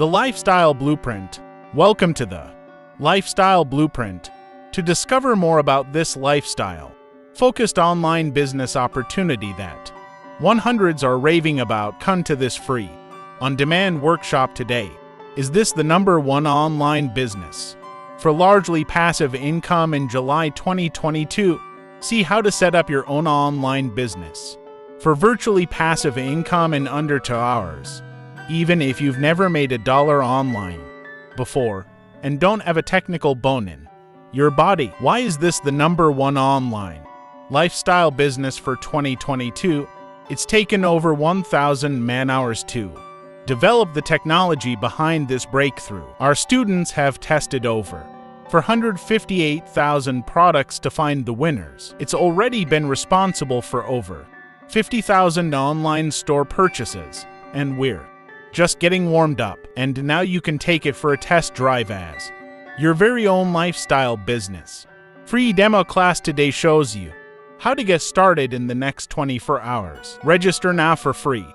The Lifestyle Blueprint. Welcome to the Lifestyle Blueprint. To discover more about this lifestyle-focused online business opportunity that hundreds are raving about, come to this free, on-demand workshop today. Is this the #1 online business for largely passive income in July 2022? See how to set up your own online business for virtually passive income in under 2 hours. Even if you've never made $1 online before and don't have a technical bone in your body. Why is this the #1 online lifestyle business for 2022? It's taken over 1,000 man-hours to develop the technology behind this breakthrough. Our students have tested over 458,000 products to find the winners. It's already been responsible for over 50,000 online store purchases, and we're just getting warmed up, and now you can take it for a test drive as your very own lifestyle business. Free demo class today shows you how to get started in the next 24 hours. Register now for free.